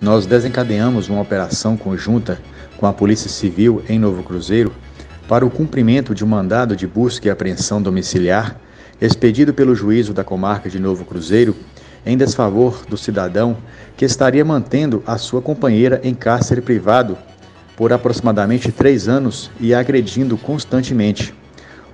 Nós desencadeamos uma operação conjunta com a Polícia Civil em Novo Cruzeiro para o cumprimento de um mandado de busca e apreensão domiciliar expedido pelo juízo da comarca de Novo Cruzeiro em desfavor do cidadão que estaria mantendo a sua companheira em cárcere privado por aproximadamente 3 anos e a agredindo constantemente.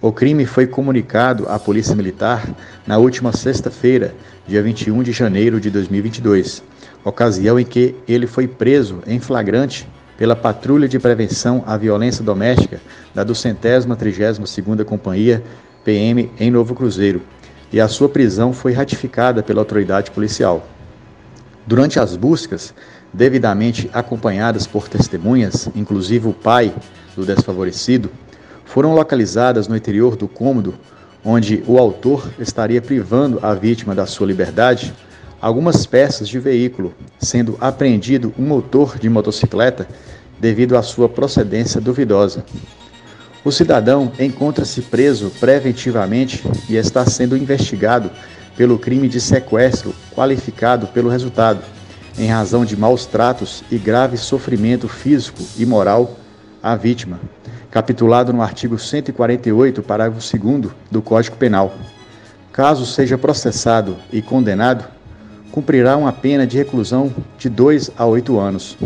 O crime foi comunicado à Polícia Militar na última sexta-feira, dia 21 de janeiro de 2022, ocasião em que ele foi preso em flagrante pela Patrulha de Prevenção à Violência Doméstica da 232ª Companhia PM em Novo Cruzeiro, e a sua prisão foi ratificada pela autoridade policial. Durante as buscas, devidamente acompanhadas por testemunhas, inclusive o pai do desfavorecido, foram localizadas no interior do cômodo, onde o autor estaria privando a vítima da sua liberdade, algumas peças de veículo, sendo apreendido um motor de motocicleta devido à sua procedência duvidosa. O cidadão encontra-se preso preventivamente e está sendo investigado pelo crime de sequestro qualificado pelo resultado, em razão de maus tratos e grave sofrimento físico e moral à vítima, capitulado no artigo 148, parágrafo 2º do Código Penal. Caso seja processado e condenado, cumprirá uma pena de reclusão de 2 a 8 anos.